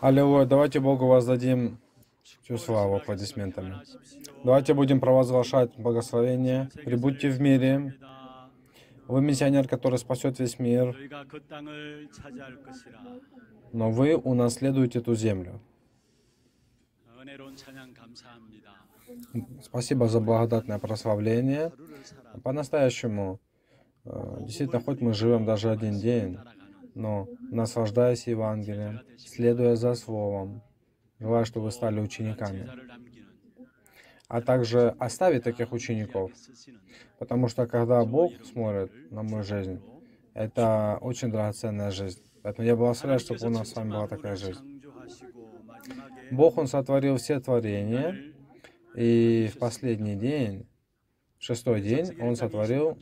Аллилуйя, давайте Богу воздадим всю славу аплодисментами. Давайте будем провозглашать благословение. Прибудьте в мире. Вы миссионер, который спасет весь мир. Но вы унаследуете эту землю. Спасибо за благодатное прославление. По-настоящему, действительно, хоть мы живем даже один день, но наслаждаясь Евангелием, следуя за Словом, желаю, чтобы вы стали учениками, а также оставить таких учеников, потому что когда Бог смотрит на мою жизнь, это очень драгоценная жизнь. Поэтому я благословляю, чтобы у нас с вами была такая жизнь. Бог, Он сотворил все творения, и в последний день, в шестой день, Он сотворил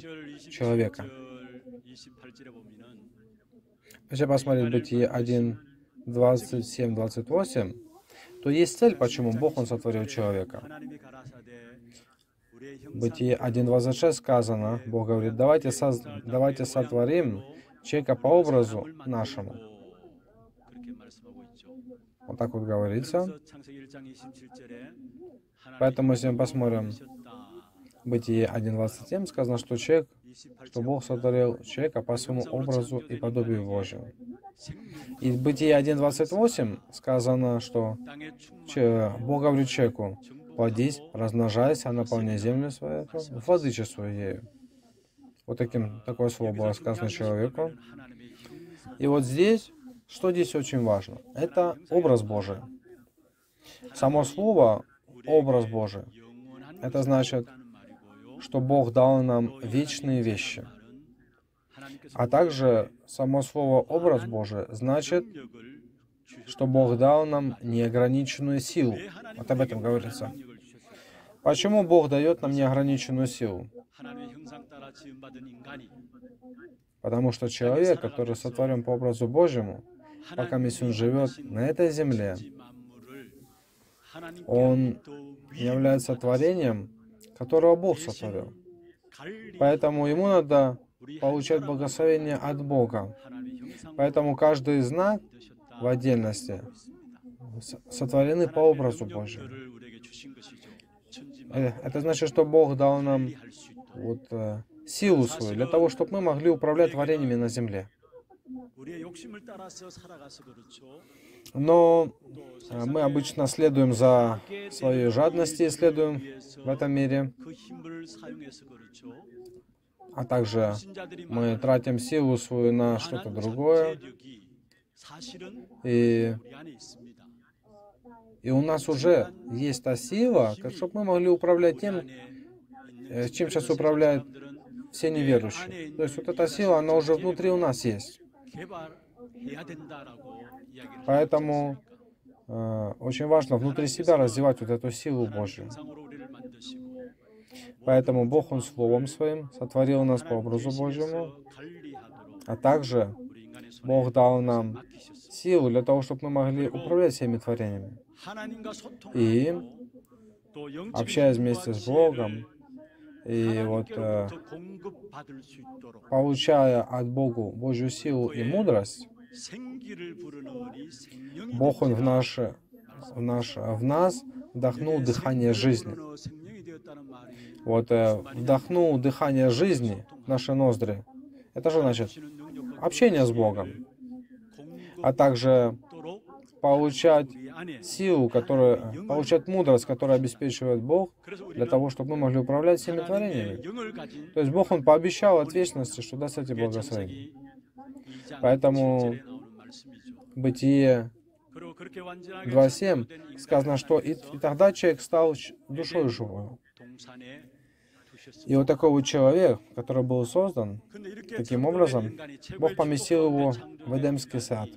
человека. Если посмотреть Бытие 1, 27, 28, то есть цель, почему Бог, Он сотворил человека. Бытие 1, 26 сказано, Бог говорит, давайте сотворим человека по образу нашему. Вот так вот говорится. Поэтому, если мы посмотрим Бытие 1.27, сказано, что Бог сотворил человека по своему образу и подобию Божьему. И в Бытие 1.28 сказано, что Бог говорит человеку, плодись, размножайся, наполняй землю свою, владычествуй ею. Вот такое слово было сказано человеку. И вот здесь, что здесь очень важно, это образ Божий. Само слово «образ Божий» — это значит, что Бог дал нам вечные вещи. А также само слово «образ Божий» значит, что Бог дал нам неограниченную силу. Вот об этом говорится. Почему Бог дает нам неограниченную силу? Потому что человек, который сотворен по образу Божьему, пока он живет на этой земле, он является творением, которого Бог сотворил. Поэтому ему надо получать благословение от Бога. Поэтому каждый знак в отдельности сотворены по образу Божьему. Это значит, что Бог дал нам вот, силу свою, для того, чтобы мы могли управлять творениями на земле. Но мы обычно следуем за своей жадностью, следуем в этом мире, а также мы тратим силу свою на что-то другое, и у нас уже есть та сила, чтобы мы могли управлять тем, чем сейчас управляют все неверующие. То есть вот эта сила, она уже внутри у нас есть. Поэтому очень важно внутри себя развивать вот эту силу Божью. Поэтому Бог, Он Словом Своим сотворил нас по образу Божьему, а также Бог дал нам силу для того, чтобы мы могли управлять всеми творениями. И, общаясь вместе с Богом, и вот, получая от Бога Божью силу и мудрость, Бог, Он в нас вдохнул дыхание жизни. Вот, вдохнул дыхание жизни в наши ноздри. Это что значит? Общение с Богом. А также получать силу, получать мудрость, которую обеспечивает Бог, для того, чтобы мы могли управлять всеми творениями. То есть Бог, Он пообещал от вечности, что даст эти благословения. Поэтому Бытие 2.7 сказано, что и тогда человек стал душой живой. И вот такой вот человек, который был создан таким образом, Бог поместил его в Эдемский сад.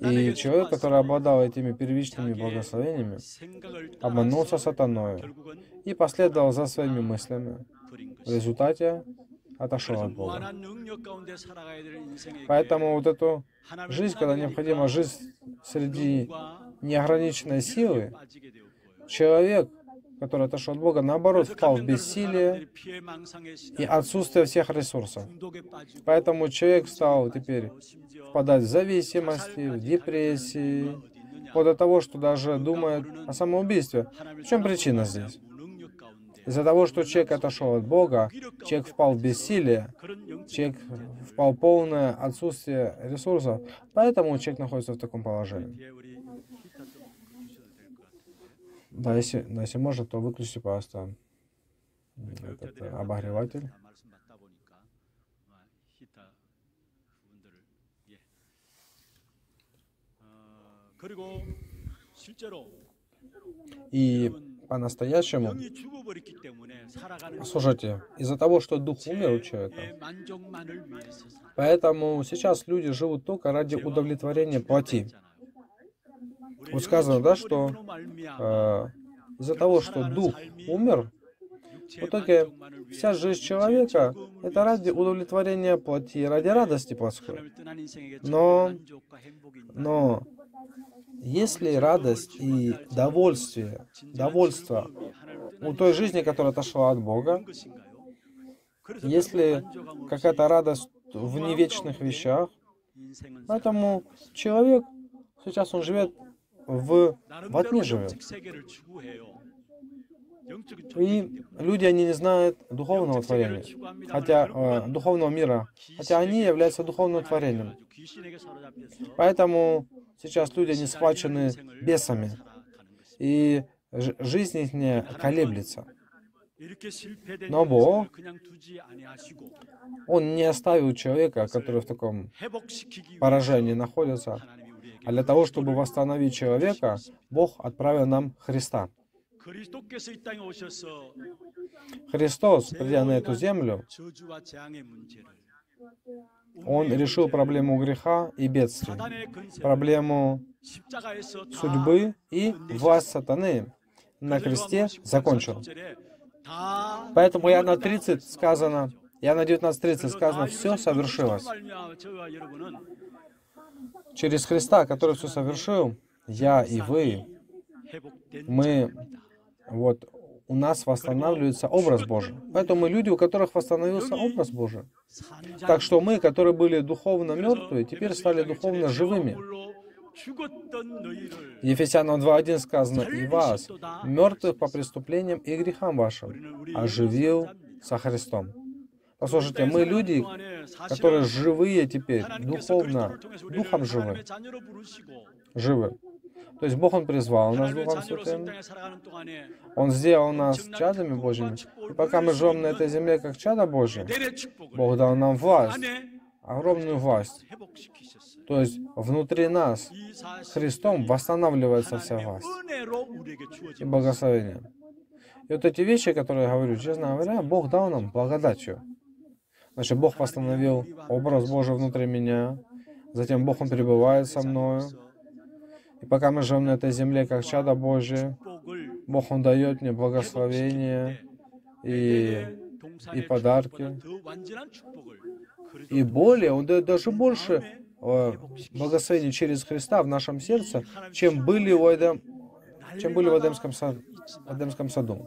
И человек, который обладал этими первичными благословениями, обманулся сатаною и последовал за своими мыслями. В результате отошел от Бога. Поэтому вот эту жизнь, когда необходимо жить среди неограниченной силы, человек который отошел от Бога, наоборот, впал в бессилие и отсутствие всех ресурсов. Поэтому человек стал теперь впадать в зависимости, в депрессии, вплоть до того, что даже думает о самоубийстве. В чем причина здесь? Из-за того, что человек отошел от Бога, человек впал в бессилие, человек впал в полное отсутствие ресурсов, поэтому человек находится в таком положении. Да, если можно, то выключи, пожалуйста, этот обогреватель. И по-настоящему, слушайте, из-за того, что дух умер у человека, поэтому сейчас люди живут только ради удовлетворения плоти. Вот сказано, да, что из-за того, что дух умер, в итоге вся жизнь человека — это ради удовлетворения плоти, ради радости плотской. Но если радость и довольство у той жизни, которая отошла от Бога, если какая-то радость в невечных вещах, поэтому человек сейчас он живет во тьме живет. И люди, они не знают духовного творения, хотя, духовного мира, хотя они являются духовным творением. Поэтому сейчас люди не схвачены бесами, и жизнь их не колеблется. Но Бог, Он не оставил человека, который в таком поражении находится, а для того, чтобы восстановить человека, Бог отправил нам Христа. Христос, придя на эту землю, Он решил проблему греха и бедствий, проблему судьбы и власть сатаны на кресте закончил. Поэтому Иоанна 19:30 сказано, все совершилось. Через Христа, который все совершил, я и вы, у нас восстанавливается образ Божий. Поэтому мы люди, у которых восстановился образ Божий. Так что мы, которые были духовно мертвые, теперь стали духовно живыми. Ефесянам 2:1 сказано, «И вас, мертвых по преступлениям и грехам вашим, оживил со Христом». Послушайте, мы люди, которые живые теперь, духовно, духом живы. То есть Бог, Он призвал нас Духом Святым, Он сделал нас чадами Божьими. И пока мы живем на этой земле как чадо Божье, Бог дал нам власть, огромную власть. То есть внутри нас Христом восстанавливается вся власть и благословение. И вот эти вещи, которые я говорю, честно говоря, Бог дал нам благодатью. Значит, Бог восстановил образ Божий внутри меня, затем Бог, Он пребывает со мною. И пока мы живем на этой земле, как чадо Божие, Бог, Он дает мне благословение и подарки. И более, Он дает даже больше благословений через Христа в нашем сердце, чем были в Эдемском саду.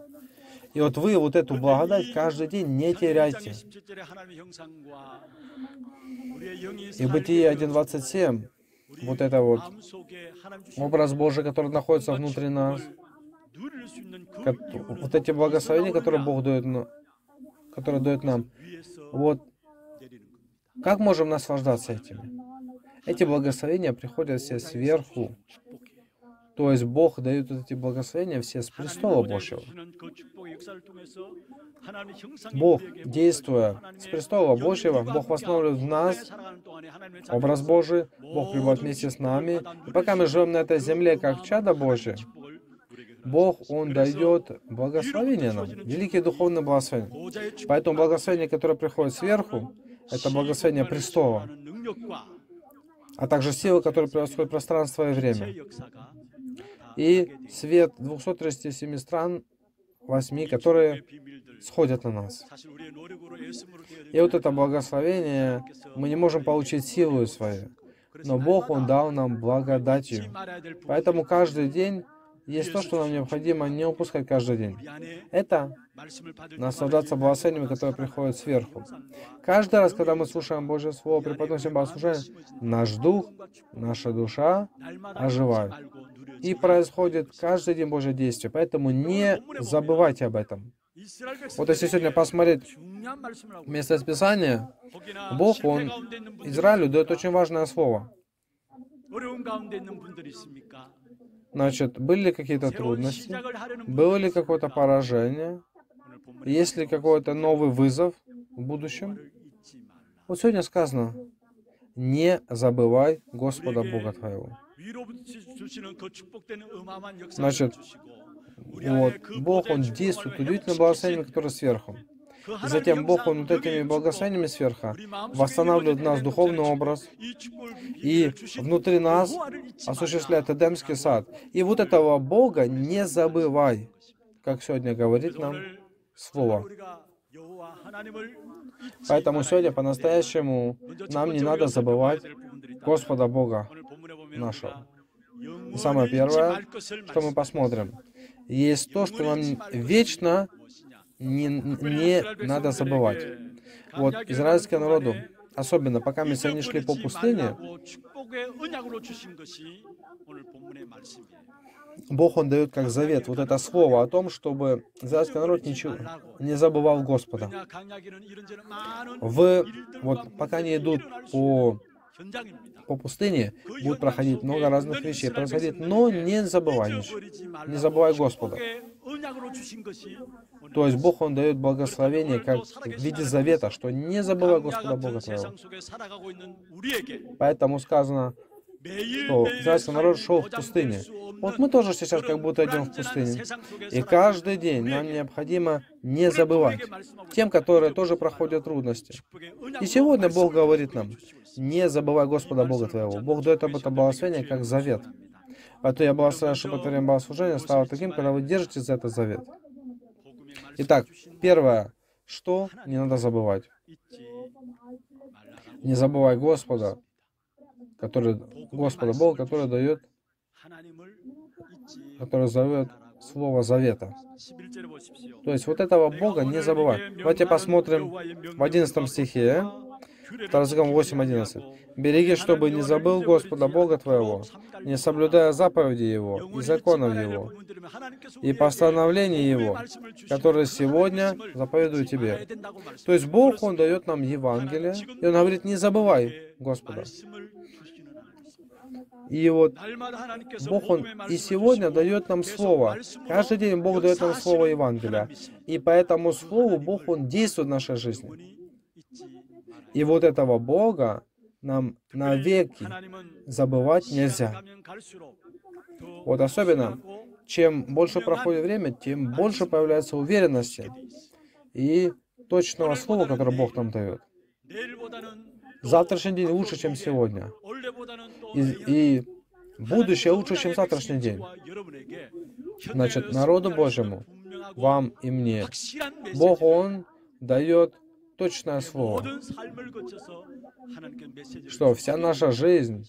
И вот вы вот эту благодать каждый день не теряйте. И Бытие 1:27, вот это вот образ Божий, который находится внутри нас, вот эти благословения, которые Бог дает нам, вот как можем наслаждаться этим? Эти благословения приходят все сверху, то есть Бог дает эти благословения все с престола Божьего. Бог, действуя с престола Божьего, Бог восстанавливает в нас образ Божий, Бог пребывает вместе с нами. И пока мы живем на этой земле как чадо Божие, Бог, Он дает благословение нам, великие духовные благословения. Поэтому благословение, которое приходит сверху, это благословение престола, а также силы, которые превосходят пространство и время. И свет 237 стран, 8, которые сходят на нас. И вот это благословение мы не можем получить силой своей, но Бог, Он дал нам благодатью. Поэтому каждый день есть то, что нам необходимо не упускать каждый день. Это наслаждаться благословениями, которые приходят сверху. Каждый раз, когда мы слушаем Божье Слово, преподносим богослужение, наш дух, наша душа оживают. И происходит каждый день Божье действие. Поэтому не забывайте об этом. Вот если сегодня посмотреть место из Писания, Бог, Он Израилю дает очень важное слово. Значит, были ли какие-то трудности? Было ли какое-то поражение? Есть ли какой-то новый вызов в будущем? Вот сегодня сказано, не забывай Господа Бога твоего. Значит, вот, Бог, Он действует удивительно благословениями, которые сверху. И затем Бог, Он вот этими благословениями сверху восстанавливает в нас духовный образ и внутри нас осуществляет Эдемский сад. И вот этого Бога не забывай, как сегодня говорит нам Слово. Поэтому сегодня по-настоящему нам не надо забывать Господа Бога нашего. И самое первое, что мы посмотрим, есть то, что нам вечно не надо забывать. Вот израильскому народу, особенно пока мы сегодня шли по пустыне, Бог, Он дает как завет вот это слово о том, чтобы израильский народ ничего не забывал Господа. Вот пока они идут по пустыне, будет проходить много разных вещей, происходит, но не забывай ничего, не забывай Господа. То есть Бог, Он дает благословение как в виде завета, что не забывай Господа Бога твоего. Поэтому сказано, что израильский народ шел в пустыне. Вот мы тоже сейчас как будто идем в пустыне. И каждый день нам необходимо не забывать тем, которые тоже проходят трудности. И сегодня Бог говорит нам, не забывай Господа Бога твоего. Бог дает об этом благословение как завет. Поэтому я благословляю, чтобы это время богослужения стало таким, когда вы держитесь за этот завет. Итак, первое, что не надо забывать. Не забывай Господа, Господа Бога, который дает Слово Завета. То есть вот этого Бога не забывай. Давайте посмотрим в 11 стихе, Второзаконие 8:11. «Береги, чтобы не забыл Господа Бога твоего, не соблюдая заповеди Его и законов Его, и постановлений Его, которые сегодня заповедую тебе». То есть Бог, Он дает нам Евангелие, и Он говорит, не забывай Господа. И вот Бог, Он и сегодня дает нам Слово. Каждый день Бог дает нам Слово Евангелия. И по этому Слову Бог, Он действует в нашей жизни. И вот этого Бога нам навеки забывать нельзя. Вот особенно, чем больше проходит время, тем больше появляется уверенности и точного слова, которое Бог нам дает. Завтрашний день лучше, чем сегодня. И будущее лучше, чем завтрашний день. Значит, народу Божьему, вам и мне, Бог, Он дает точное слово, что вся наша жизнь,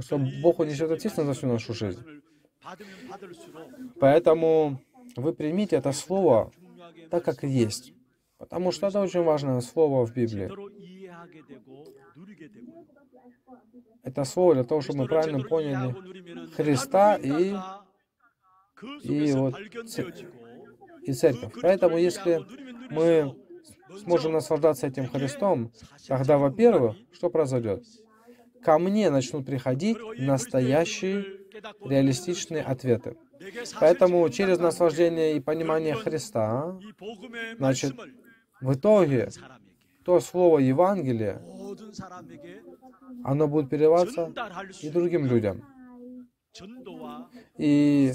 что Бог несет ответственность за всю нашу жизнь. Поэтому вы примите это слово так, как есть. Потому что это очень важное слово в Библии. Это слово для того, чтобы мы правильно поняли Христа и Церковь. Поэтому если мы сможем наслаждаться этим Христом, тогда, во-первых, что произойдет? Ко мне начнут приходить настоящие, реалистичные ответы. Поэтому через наслаждение и понимание Христа, значит, в итоге, то слово Евангелие, оно будет передаваться и другим людям. И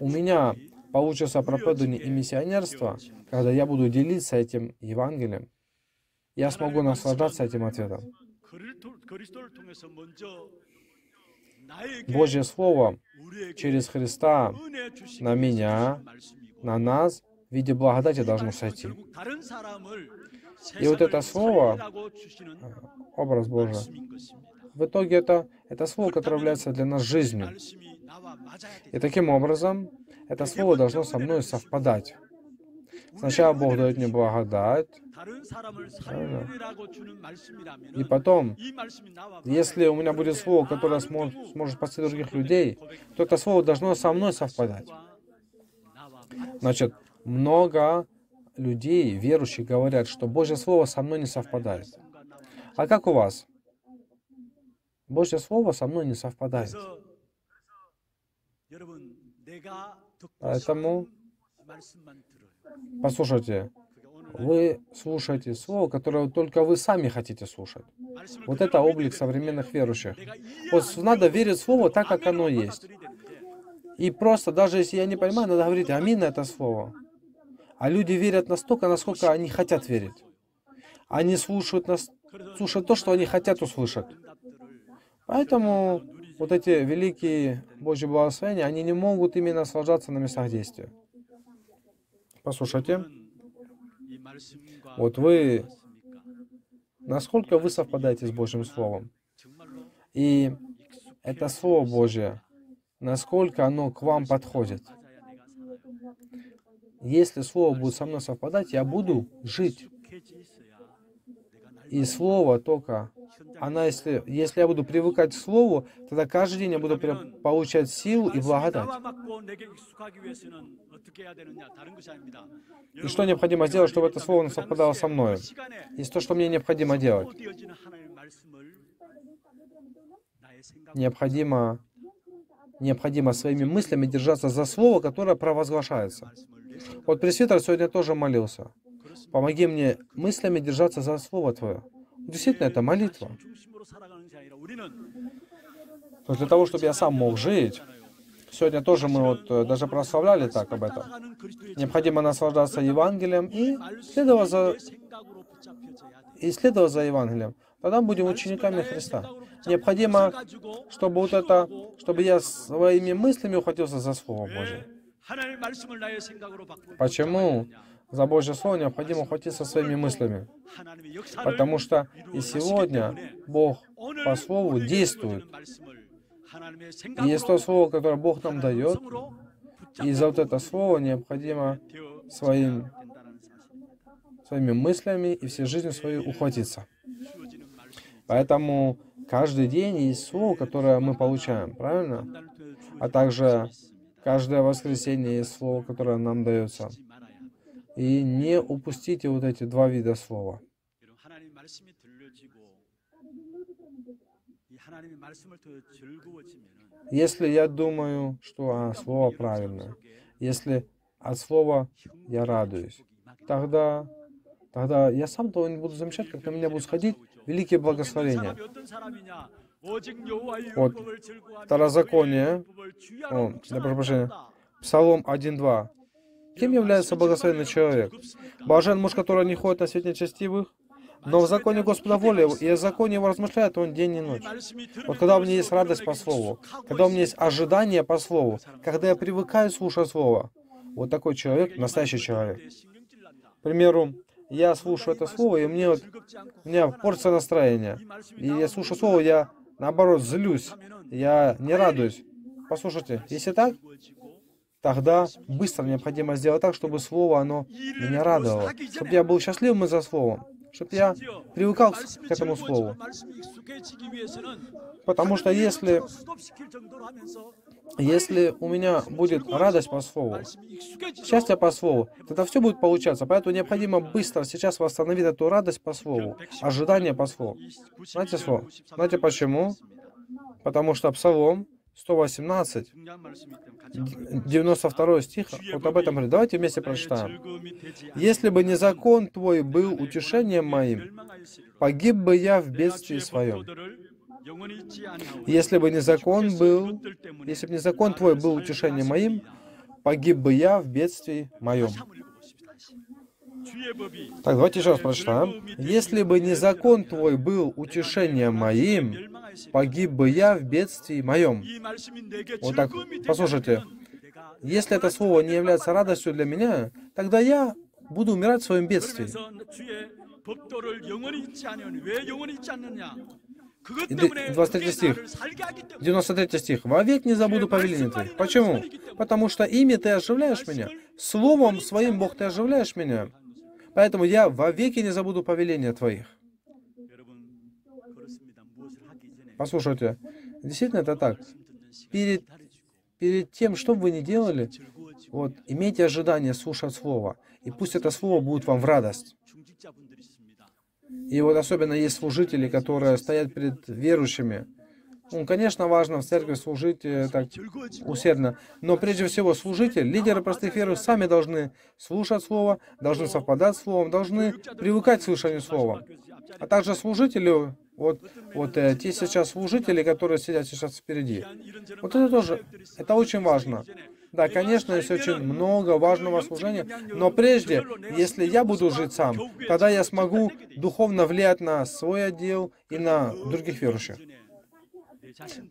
у меня получится проповедование и миссионерство, когда я буду делиться этим Евангелием, я смогу наслаждаться этим ответом. Божье Слово через Христа на меня, на нас, в виде благодати должно сойти. И вот это Слово, образ Божий, в итоге это Слово, которое является для нас жизнью. И таким образом, это слово должно со мной совпадать. Сначала Бог дает мне благодать, и потом, если у меня будет слово, которое сможет спасти других людей, то это слово должно со мной совпадать. Значит, много людей, верующих, говорят, что Божье слово со мной не совпадает. А как у вас? Божье слово со мной не совпадает. Поэтому послушайте, вы слушаете слово, которое только вы сами хотите слушать. Вот это облик современных верующих. Вот надо верить в слово так, как оно есть. И просто, даже если я не понимаю, надо говорить «Аминь» на это слово. А люди верят настолько, насколько они хотят верить. Они слушают то, что они хотят услышать. Поэтому вот эти великие Божьи благословения, они не могут ими наслаждаться на местах действия. Послушайте, вот вы, насколько вы совпадаете с Божьим Словом? И это Слово Божье, насколько оно к вам подходит? Если Слово будет со мной совпадать, я буду жить. И Слово только, если я буду привыкать к Слову, тогда каждый день я буду получать силу и благодать. И что необходимо сделать, чтобы это Слово совпадало со мной? Есть то, что мне необходимо делать. Необходимо своими мыслями держаться за Слово, которое провозглашается. Вот пресвитер сегодня тоже молился. Помоги мне мыслями держаться за Слово Твое. Действительно, это молитва. Но для того, чтобы я сам мог жить, сегодня тоже мы даже прославляли так об этом. Необходимо наслаждаться Евангелием и следовать за Евангелием. Тогда будем учениками Христа. Необходимо, чтобы я своими мыслями ухватился за Слово Божие. Почему? За Божье Слово необходимо ухватиться своими мыслями. Потому что и сегодня Бог по Слову действует. И есть то Слово, которое Бог нам дает, и за вот это Слово необходимо своими мыслями и всей жизнью своей ухватиться. Поэтому каждый день есть Слово, которое мы получаем, правильно? А также каждое воскресенье есть Слово, которое нам дается. И не упустите вот эти два вида слова. Если я думаю, что слово правильное, если от слова я радуюсь, тогда я сам того не буду замечать, как на меня будут сходить великие благословения. Вот Второзаконие, Псалом 1:2. Кем является благословенный человек? Блажен муж, который не ходит на свет нечестивых, но в законе Господа воля его, и в законе его размышляет он день и ночь. Вот когда у меня есть радость по слову, когда у меня есть ожидание по слову, когда я привыкаю слушать слово, вот такой человек, настоящий человек. К примеру, я слушаю это слово, и у меня порция настроения. И я слушаю слово, я наоборот злюсь, я не радуюсь. Послушайте, если так, тогда быстро необходимо сделать так, чтобы слово, оно меня радовало. Чтобы я был счастливым из-за слова. Чтобы я привыкал к этому слову. Потому что если у меня будет радость по слову, счастье по слову, тогда все будет получаться. Поэтому необходимо быстро сейчас восстановить эту радость по слову, ожидание по слову. Знаете почему? Потому что Псалом 118, 92 стих, вот об этом говорит. Давайте вместе прочитаем. «Если бы не закон твой был утешением моим, погиб бы я в бедствии своем». Если бы не закон твой был утешением моим, погиб бы я в бедствии моем. Так, давайте еще раз прочитаем. «Если бы не закон твой был утешением моим, погиб бы я в бедствии моем». Вот так. Послушайте, если это слово не является радостью для меня, тогда я буду умирать в своем бедствии. 23 стих. 93 стих. «Вовек не забуду повеления твоих». Почему? Потому что ими ты оживляешь меня. Словом своим, Бог, ты оживляешь меня. Поэтому я вовеки не забуду повеления твоих. Послушайте, действительно это так. Перед тем, что бы вы ни делали, вот, имейте ожидание слушать Слово. И пусть это Слово будет вам в радость. И вот особенно есть служители, которые стоят перед верующими. Ну, конечно, важно в церкви служить так усердно. Но прежде всего служители, лидеры простых верующих, сами должны слушать Слово, должны совпадать с Словом, должны привыкать к слушанию Слова. А также служителю, те сейчас служители, которые сидят сейчас впереди. Вот это тоже, это очень важно. Да, конечно, есть очень много важного служения, но прежде, если я буду жить сам, тогда я смогу духовно влиять на свой отдел и на других верующих.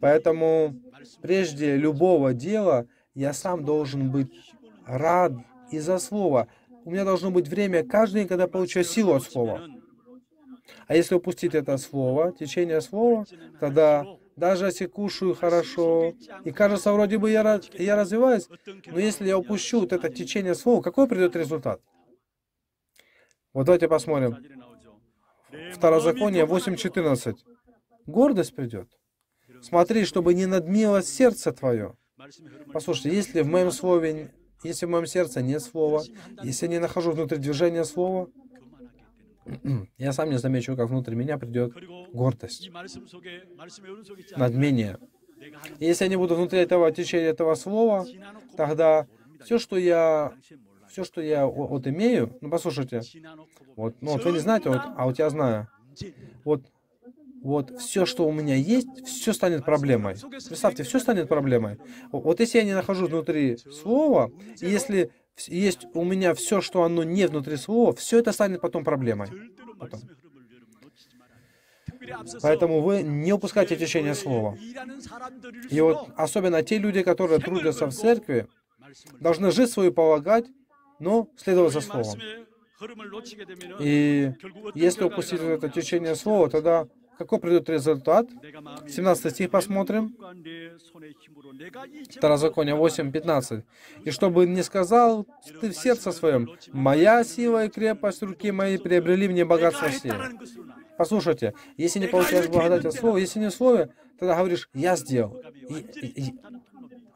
Поэтому прежде любого дела я сам должен быть рад из-за Слова. У меня должно быть время каждый день, когда получаю силу от Слова. А если упустить это Слово, течение Слова, тогда даже если кушаю хорошо, и кажется, вроде бы я развиваюсь, но если я упущу вот это течение Слова, какой придет результат? Вот давайте посмотрим. Второзаконие 8:14. Гордость придет. Смотри, чтобы не надмилось сердце твое. Послушайте, если в моем слове, если в моем сердце нет слова, если я не нахожу внутри движения слова, я сам не замечу, как внутрь меня придет гордость, надмение. И если я не буду внутри этого течения этого слова, тогда все, что я имею, ну послушайте, вы не знаете, вот я знаю, все, что у меня есть, все станет проблемой. Представьте, все станет проблемой. Вот если я не нахожусь внутри слова, и если есть у меня все, что оно не внутри слова, все это станет потом проблемой. Поэтому вы не упускайте течение слова. И вот особенно те люди, которые трудятся в церкви, должны жизнь свою полагать, но следовать за словом. И если упустить это течение слова, тогда какой придет результат? 17 стих посмотрим. Второзаконие 8:15. «И чтобы не сказал ты в сердце своем, моя сила и крепость руки мои приобрели мне богатство сие». Послушайте, если не получаешь благодать от слова, если не в слове, тогда говоришь «я сделал».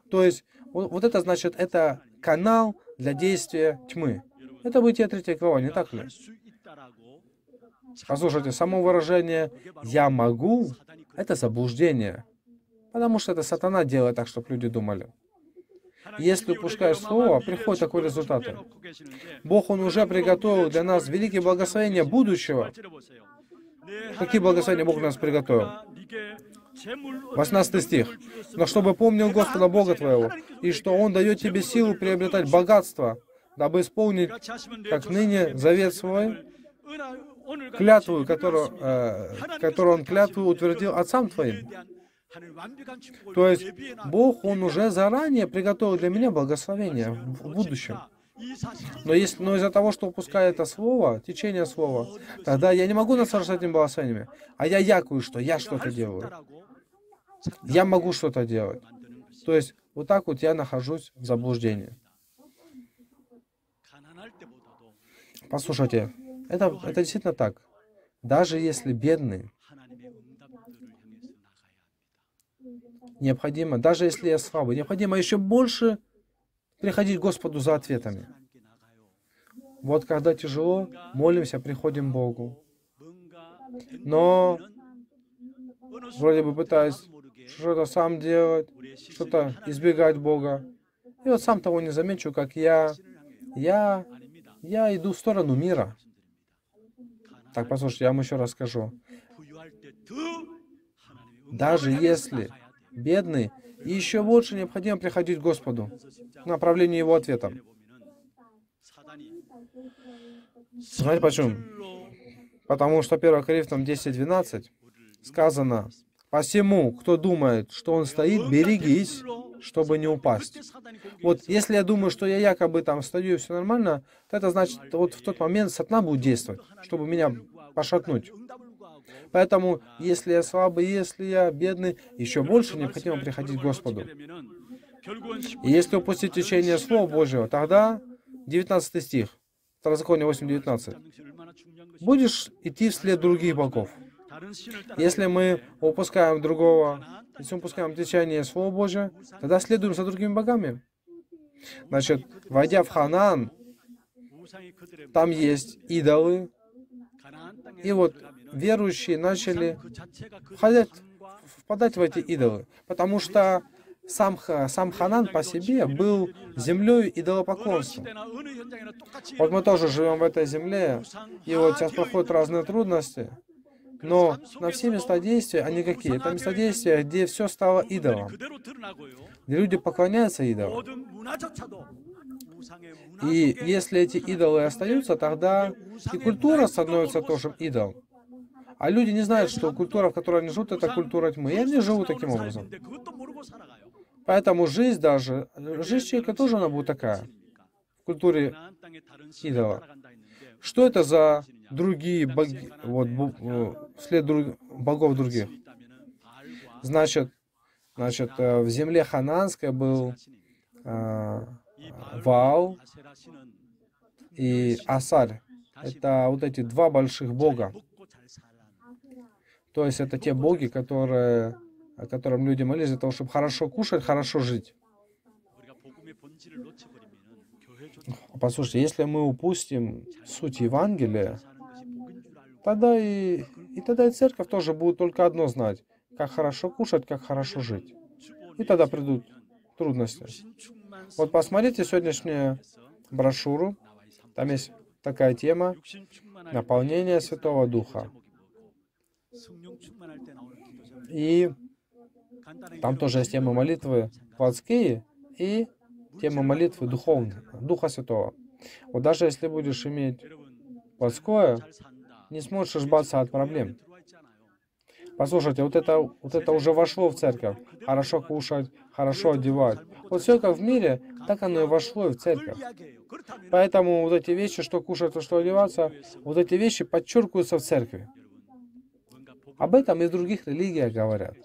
То есть, вот это значит, это канал для действия тьмы. Это Бытие 3 глава, не так ли? Послушайте, само выражение «я могу» — это заблуждение, потому что это сатана делает так, чтобы люди думали. Если упускаешь слово, приходит такой результат. Бог, Он уже приготовил для нас великие благословения будущего. Какие благословения Бог нас приготовил? 18 стих. «Но чтобы помнил Господа Бога твоего, и что Он дает тебе силу приобретать богатство, дабы исполнить, как ныне, завет свой». Клятву, которую он клятву утвердил отцам твоим. То есть Бог, Он уже заранее приготовил для меня благословение в будущем. Но из-за того, что упускаю это слово, течение слова, тогда я не могу наслаждаться этими благословениями. А я якую, что я что-то делаю. Я могу что-то делать. То есть вот так вот я нахожусь в заблуждении. Послушайте. Это действительно так. Даже если бедный, необходимо, даже если я слабый, необходимо еще больше приходить к Господу за ответами. Вот когда тяжело, молимся, приходим к Богу. Но вроде бы пытаюсь что-то сам делать, что-то избегать Бога. И вот сам того не замечу, как я иду в сторону мира. Так, послушайте, я вам еще раз скажу. Даже если бедный, еще больше необходимо приходить к Господу в направлении Его ответа. Знаете почему? Потому что 1 Коринфянам 10:12 сказано: «Посему, кто думает, что он стоит, берегись, чтобы не упасть». Вот если я думаю, что я якобы там стою и все нормально, то это значит, вот в тот момент сатана будет действовать, чтобы меня пошатнуть. Поэтому, если я слабый, если я бедный, еще больше необходимо приходить к Господу. И если упустить течение Слова Божьего, тогда 19 стих, Второзаконие 8:19. Будешь идти вслед других богов. Если мы упускаем другого, если упускаем течение Слова Божьего, тогда следуем за другими богами. Значит, войдя в Ханаан, там есть идолы, и вот верующие начали впадать в эти идолы, потому что сам Ханаан по себе был землей идолопоклонства. Вот мы тоже живем в этой земле, и вот сейчас проходят разные трудности, но на все места действия, они какие? Это места действия, где все стало идолом, где люди поклоняются идолам. И если эти идолы остаются, тогда и культура становится тоже идолом. А люди не знают, что культура, в которой они живут, это культура тьмы. И они живут таким образом. Поэтому жизнь человека тоже она будет такая, в культуре идола. Что это за другие боги, вслед богов других? Значит, в земле ханаанской был Ваал и Асарь. Это вот эти два больших бога. То есть это те боги, которым люди молились для того, чтобы хорошо кушать, хорошо жить. Послушайте, если мы упустим суть Евангелия, тогда и церковь тоже будет только одно знать, как хорошо кушать, как хорошо жить. И тогда придут трудности. Вот посмотрите сегодняшнюю брошюру, там есть такая тема «Наполнение Святого Духа». И там тоже есть темы молитвы плотские и темы молитвы духовные, Духа Святого. Вот даже если будешь иметь плотское, не сможешь ошибаться от проблем. Послушайте, вот это уже вошло в церковь. Хорошо кушать, хорошо одевать. Вот все как в мире, так оно и вошло и в церковь. Поэтому вот эти вещи, что кушать, что одеваться, вот эти вещи подчеркиваются в церкви. Об этом и в других религиях говорят.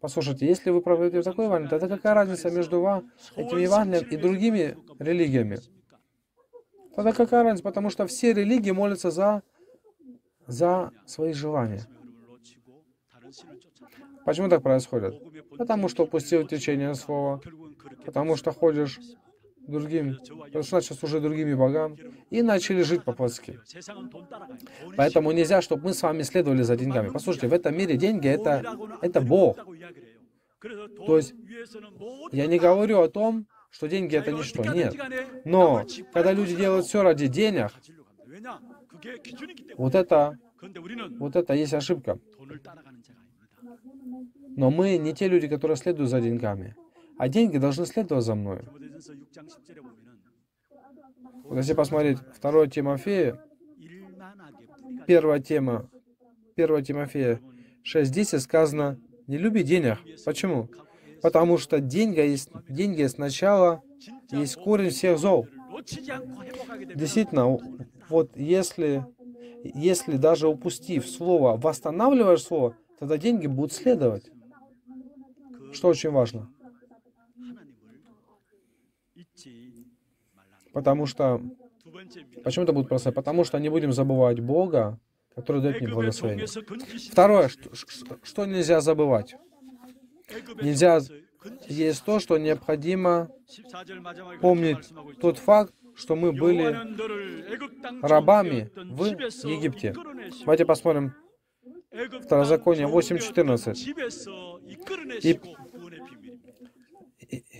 Послушайте, если вы проповедуете такой Евангелие, тогда какая разница между этим Евангелием и другими религиями? Тогда какая разница? Потому что все религии молятся за свои желания. Почему так происходит? Потому что упустил течение слова, потому что ходишь другим, потому что начал служить другими богам, и начали жить по-плотски. Поэтому нельзя, чтобы мы с вами следовали за деньгами. Послушайте, в этом мире деньги — это Бог. То есть я не говорю о том, что деньги — это ничто. Нет. Но когда люди делают все ради денег, вот это есть ошибка. Но мы не те люди, которые следуют за деньгами. А деньги должны следовать за мной. Вот если посмотреть 2 Тимофея, 1 Тимофея 6:10 сказано: не люби денег. Почему? Потому что деньги сначала есть корень всех зол. Действительно, вот если даже упустив слово, восстанавливаешь слово, тогда деньги будут следовать. Что очень важно. Почему это будет просто? Потому что не будем забывать Бога, который дает мне благословение. Второе, что нельзя забывать. Нельзя есть то, что необходимо помнить тот факт, что мы были рабами в Египте. Давайте посмотрим Второзаконие 8:14.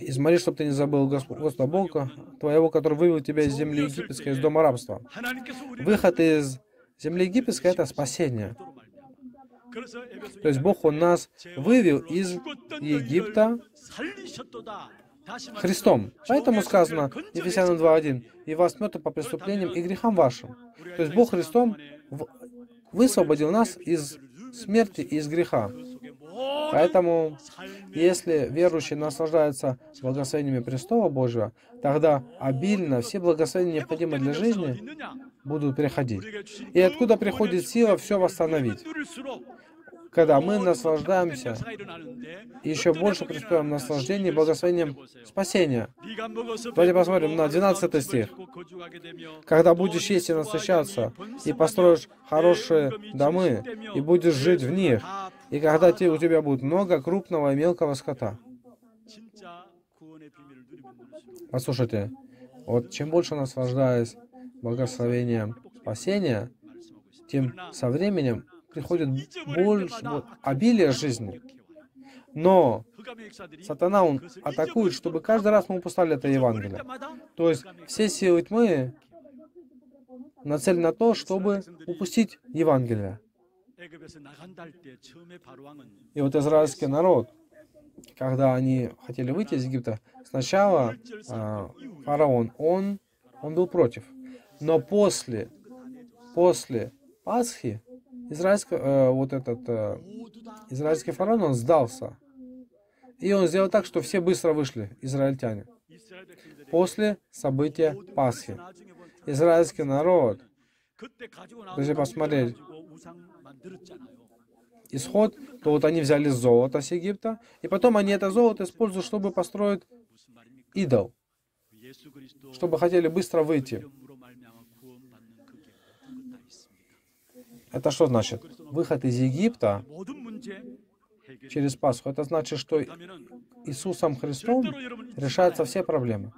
И смотри, чтобы ты не забыл Господа Бога твоего, который вывел тебя из земли египетской, из дома рабства. Выход из земли египетской — это спасение. То есть Бог, Он нас вывел из Египта Христом. Поэтому сказано, Ефесянам 2:1, «И вас мертвы по преступлениям и грехам вашим». То есть Бог Христом высвободил нас из смерти и из греха. Поэтому, если верующие наслаждаются благословениями престола Божьего, тогда обильно все благословения, необходимые для жизни, будут приходить. И откуда приходит сила все восстановить? Когда мы наслаждаемся, еще больше преуспеваем наслаждением и благословением спасения. Давайте посмотрим на 12 стих. «Когда будешь есть и насыщаться, и построишь хорошие домы, и будешь жить в них, и когда у тебя будет много крупного и мелкого скота». Послушайте, вот чем больше наслаждаясь благословением спасения, тем со временем приходит больше обилия жизни. Но сатана, он атакует, чтобы каждый раз мы упускали это Евангелие. То есть все силы тьмы нацелены на то, чтобы упустить Евангелие. И вот израильский народ, когда они хотели выйти из Египта, сначала фараон, он был против. Но после Пасхи израильский фараон, он сдался. И он сделал так, что все быстро вышли, израильтяне. После события Пасхи. Израильский народ, если посмотреть исход, то вот они взяли золото с Египта, и потом они это золото используют, чтобы построить идол, чтобы хотели быстро выйти. Это что значит? Выход из Египта через Пасху. Это значит, что Иисусом Христом решаются все проблемы.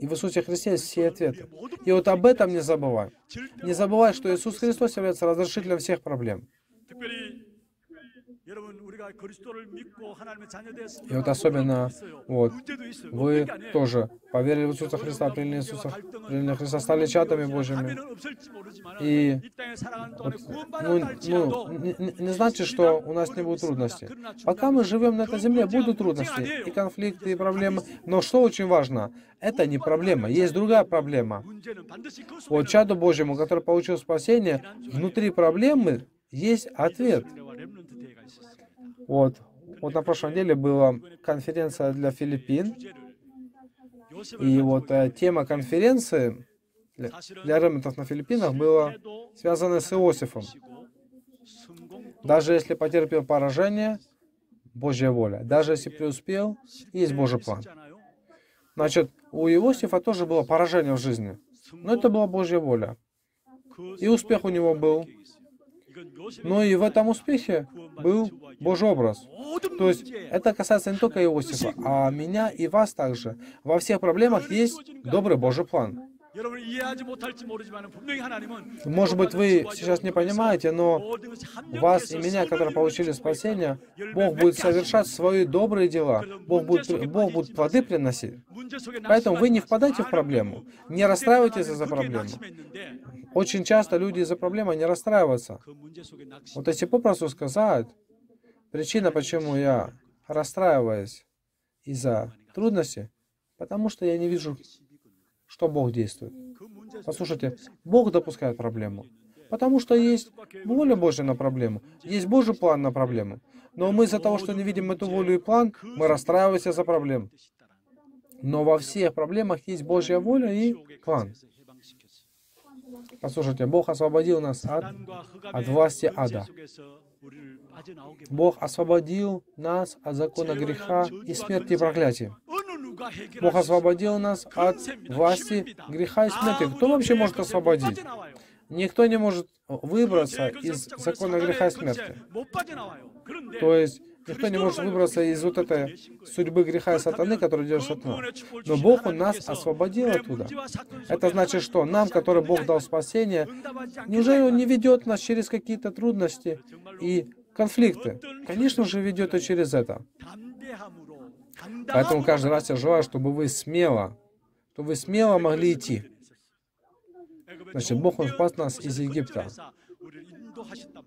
И в Иисусе Христе есть все ответы. И вот об этом не забывай. Не забывай, что Иисус Христос является разрешителем всех проблем. И вот особенно, вы тоже поверили в Иисуса Христа, приняли Христа, стали чадами Божьими. И не значит, что у нас не будет трудностей. Пока мы живем на этой земле, будут трудности, и конфликты, и проблемы. Но что очень важно, это не проблема, есть другая проблема. Вот чаду Божьему, который получил спасение, внутри проблемы есть ответ. Вот на прошлой неделе была конференция для Филиппин, и тема конференции для ремонтов на Филиппинах была связана с Иосифом. Даже если потерпел поражение, Божья воля. Даже если преуспел, есть Божий план. Значит, у Иосифа тоже было поражение в жизни, но это была Божья воля. И успех у него был. Но и в этом успехе был Божий образ. То есть это касается не только Иосифа, а меня и вас также. Во всех проблемах есть добрый Божий план. Может быть, вы сейчас не понимаете, но вас и меня, которые получили спасение, Бог будет совершать свои добрые дела, Бог будет плоды приносить. Поэтому вы не впадайте в проблему, не расстраивайтесь из-за проблемы. Очень часто люди из-за проблемы не расстраиваются. Вот если попросту сказать, причина, почему я расстраиваюсь из-за трудностей, потому что я не вижу, что Бог действует. Послушайте, Бог допускает проблему, потому что есть воля Божья на проблему, есть Божий план на проблему. Но мы из-за того, что не видим эту волю и план, мы расстраиваемся за проблем. Но во всех проблемах есть Божья воля и план. Послушайте, Бог освободил нас от власти ада. Бог освободил нас от закона греха и смерти и проклятия. Бог освободил нас от власти греха и смерти. Кто вообще может освободить? Никто не может выбраться из закона греха и смерти. То есть никто не может выбраться из вот этой судьбы греха и сатаны, которую держит сатана. Но Бог у нас освободил оттуда. Это значит, что нам, который Бог дал спасение, неужели Он не ведет нас через какие-то трудности и конфликты? Конечно же, ведет и через это. Поэтому каждый раз я желаю, чтобы вы смело могли идти. Значит, Бог, Он спас нас из Египта.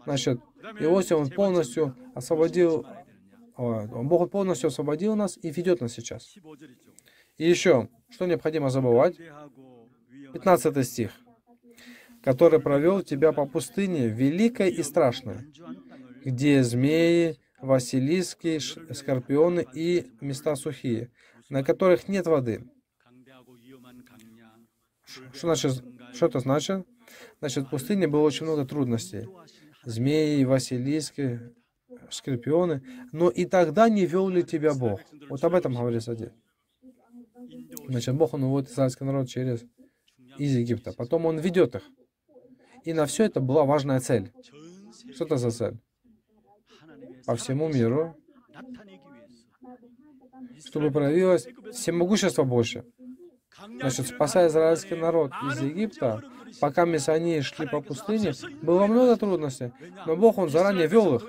Значит, Иосиф, Бог полностью освободил нас и ведет нас сейчас. И еще, что необходимо забывать? 15 стих. «Который провел тебя по пустыне великой и страшной, где змеи, василиски, скорпионы и места сухие, на которых нет воды. Что это значит? Значит, в пустыне было очень много трудностей. Змеи, василиски, скорпионы. Но и тогда не вел ли тебя Бог? Вот об этом говорится здесь. Значит, Бог, Он уводит израильский народ из Египта. Потом Он ведет их. И на все это была важная цель. Что это за цель? По всему миру, чтобы проявилось всемогущество Божье. Значит, спасая израильский народ из Египта, пока они шли по пустыне, было много трудностей, но Бог, Он заранее вел их.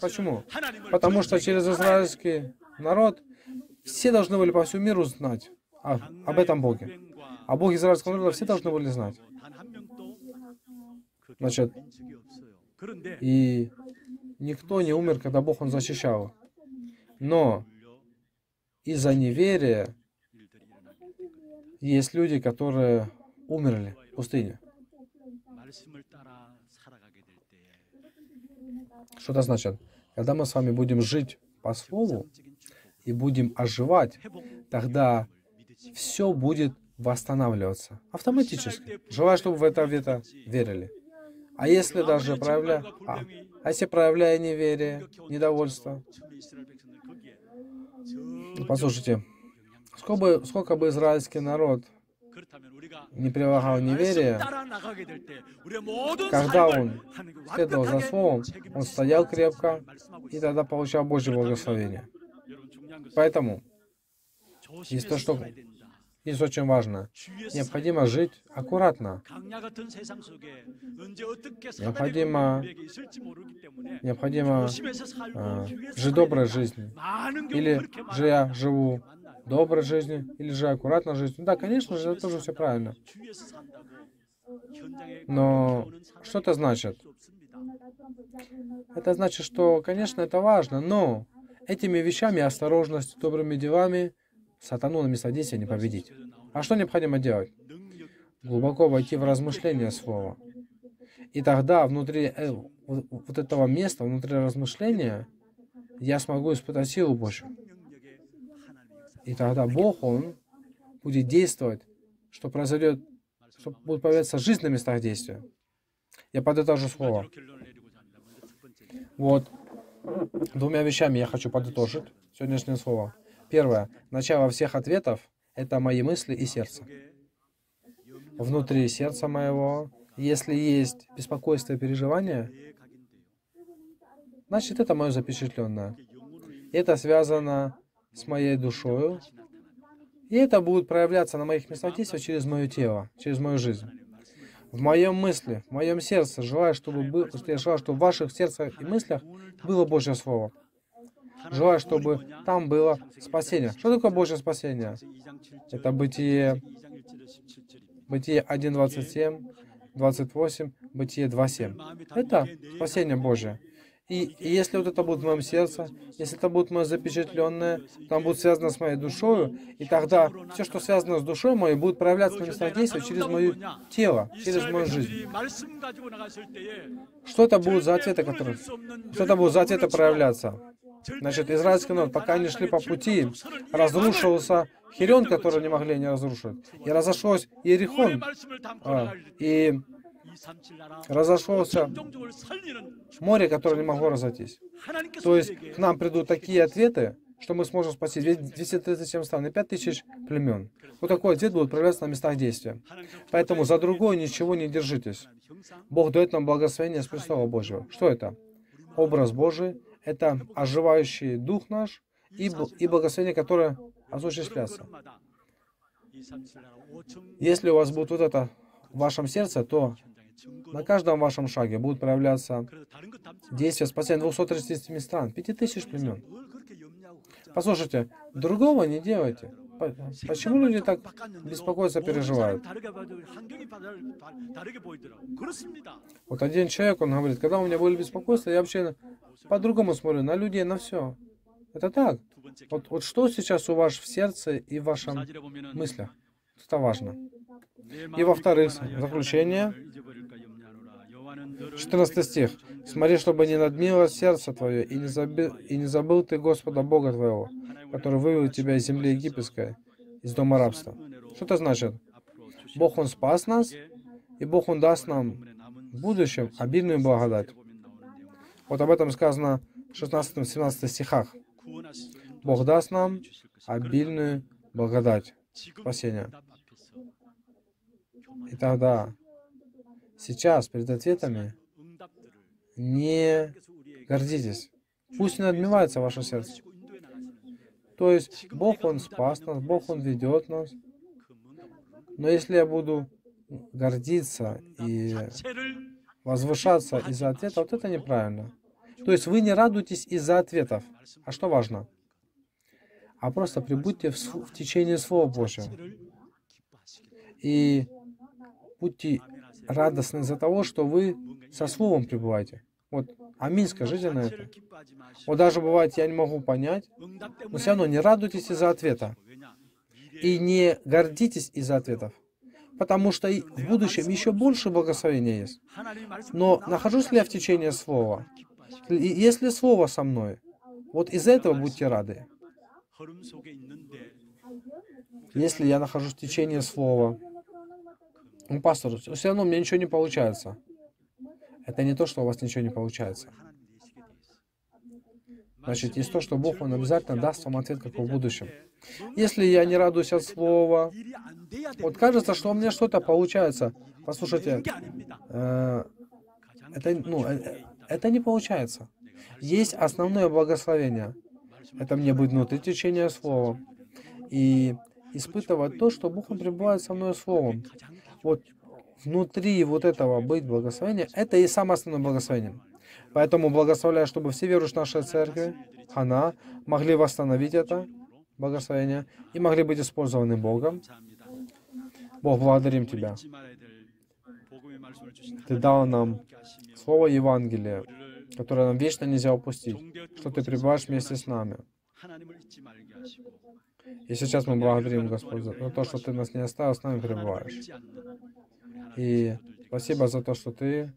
Почему? Потому что через израильский народ все должны были по всему миру знать об этом Боге. А Бог израильского народа все должны были знать. Значит, и никто не умер, когда Бог, Он защищал. Но из-за неверия есть люди, которые умерли в пустыне. Что это значит? Когда мы с вами будем жить по слову и будем оживать, тогда все будет восстанавливаться автоматически. Желаю, чтобы в это верили. А если даже проявляя неверие, недовольство, послушайте. Сколько бы израильский народ не прилагал неверия, когда он следовал за словом, он стоял крепко и тогда получал Божье благословение. Поэтому есть очень важно. Необходимо жить аккуратно. Необходимо жить доброй жизнью. Или же я живу доброй жизнью, или же аккуратно жизнью. Да, конечно же, это тоже все правильно. Но что это значит? Это значит, что, конечно, это важно, но этими вещами, осторожностью, добрыми делами, сатану на местодействие не победить. А что необходимо делать? Глубоко войти в размышление слова. И тогда внутри вот этого места, внутри размышления, я смогу испытать силу Божью. И тогда Бог, Он будет действовать, что произойдет, что будет появляться жизнь на местах действия. Я подытожу слово. Вот двумя вещами я хочу подытожить сегодняшнее слово. Первое. Начало всех ответов — это мои мысли и сердце. Внутри сердца моего, если есть беспокойство и переживание, значит, это мое запечатленное. Это связано с моей душою, и это будет проявляться на моих местах действия через мое тело, через мою жизнь. В моем мысли, в моем сердце я желаю, чтобы в ваших сердцах и мыслях было Божье Слово. Желаю, чтобы там было спасение. Что такое Божье спасение? Это Бытие 1, 27, 28, Бытие 2, 7. Это спасение Божье. И если вот это будет в моем сердце, если это будет мое запечатленное, там будет связано с моей душою, и тогда все, что связано с душой моей, будет проявляться на местах действия через мое тело, через мою жизнь. Что это будут за ответы, проявляться? Значит, израильский народ, пока они шли по пути, разрушился Хирион, который не могли не разрушить, и разошлось Иерихон, и разошелся море, которое не могло разойтись. То есть к нам придут такие ответы, что мы сможем спасти 237 стран и 5000 племен. Вот такой ответ будет проявляться на местах действия. Поэтому за другое ничего не держитесь. Бог дает нам благословение с престола Божьего. Что это? Образ Божий. Это оживающий дух наш и благословение, которое осуществляется. Если у вас будет вот это в вашем сердце, то на каждом вашем шаге будут проявляться действия спасения 237 стран, 5000 племен. Послушайте, другого не делайте. Почему люди так беспокоятся, переживают? Вот один человек, он говорит, когда у меня были беспокойства, я вообще по-другому смотрю на людей, на все. Это так. Вот что сейчас у вас в сердце и в ваших мыслях? Это важно. И во-вторых, заключение, 14 стих. Смотри, чтобы не надмило сердце твое, и не забыл ты Господа Бога твоего, который вывел тебя из земли египетской, из дома рабства. Что это значит? Бог, Он спас нас, и Бог, Он даст нам в будущем обильную благодать. Вот об этом сказано в 16-17 стихах. Бог даст нам обильную благодать, спасение. И тогда, сейчас, перед ответами, не гордитесь. Пусть не надмевается ваше сердце. То есть, Бог, Он спас нас, Бог, Он ведет нас. Но если я буду гордиться и возвышаться из-за ответа, вот это неправильно. То есть, вы не радуетесь из-за ответов. А что важно? А просто прибудьте в течение Слова Божьего. И будьте радостны из-за того, что вы со Словом пребываете. Вот, аминь, скажите на это. Вот даже бывает, я не могу понять, но все равно не радуйтесь из-за ответа. И не гордитесь из-за ответов. Потому что и в будущем еще больше благословения есть. Но нахожусь ли я в течение Слова? Есть ли Слово со мной? Вот из-за этого будьте рады. Если я нахожусь в течение Слова, пастор, все равно у меня ничего не получается. Это не то, что у вас ничего не получается. Значит, есть то, что Бог, Он обязательно даст вам ответ, как в будущем. Если я не радуюсь от Слова, вот кажется, что у меня что-то получается. Послушайте, это не получается. Есть основное благословение. Это мне будет внутри течения Слова. И испытывать то, что Бог, Он пребывает со мной Словом. Вот внутри вот этого быть благословение, это и самое основное благословение. Поэтому благословляю, чтобы все верующие нашей церкви, Хана, могли восстановить это благословение и могли быть использованы Богом. Бог, благодарим Тебя. Ты дал нам Слово Евангелия, которое нам вечно нельзя упустить, что Ты пребываешь вместе с нами. И сейчас мы благодарим Господь за то, что Ты нас не оставил, с нами пребываешь. И спасибо за то, что Ты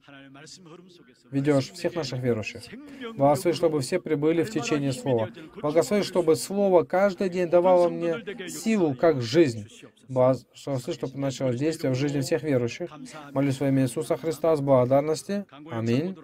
ведешь всех наших верующих. Благослови, чтобы все прибыли в течение Слова. Благослови, чтобы Слово каждый день давало мне силу, как жизнь. Благослови, чтобы началось действие в жизни всех верующих. Молюсь во имя Иисуса Христа с благодарности. Аминь.